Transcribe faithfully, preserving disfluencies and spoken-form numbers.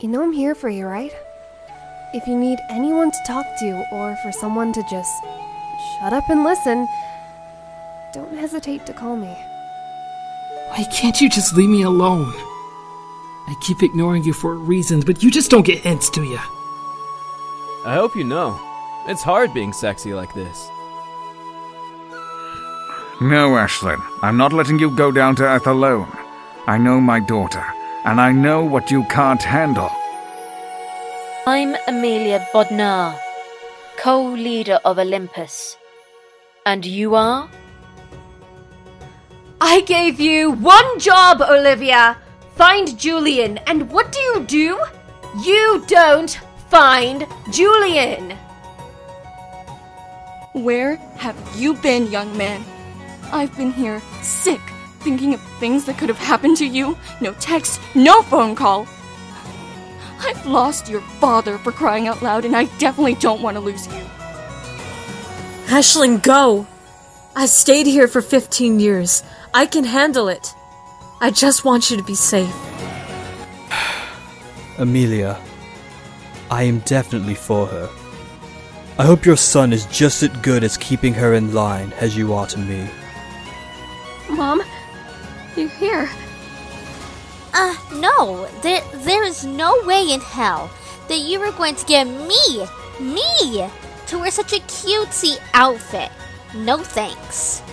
You know I'm here for you, right? If you need anyone to talk to or for someone to just shut up and listen, don't hesitate to call me. Why can't you just leave me alone? I keep ignoring you for a reason, but you just don't get hints, do you? I hope you know. It's hard being sexy like this. No, Ashlyn. I'm not letting you go down to earth alone. I know my daughter, and I know what you can't handle. I'm Amelia Bodnar, co-leader of Olympus. And you are? I gave you one job, Olivia! Find Julian, and what do you do? You don't find Julian! Where have you been, young man? I've been here, sick, thinking of things that could have happened to you. No text, no phone call. I've lost your father, for crying out loud, and I definitely don't want to lose you. Ashlyn, go! I stayed here for fifteen years. I can handle it. I just want you to be safe. Amelia, I am definitely for her. I hope your son is just as good as keeping her in line as you are to me. Mom, you're here. Uh, no. There, there is no way in hell that you were going to get me, me, to wear such a cutesy outfit. No thanks.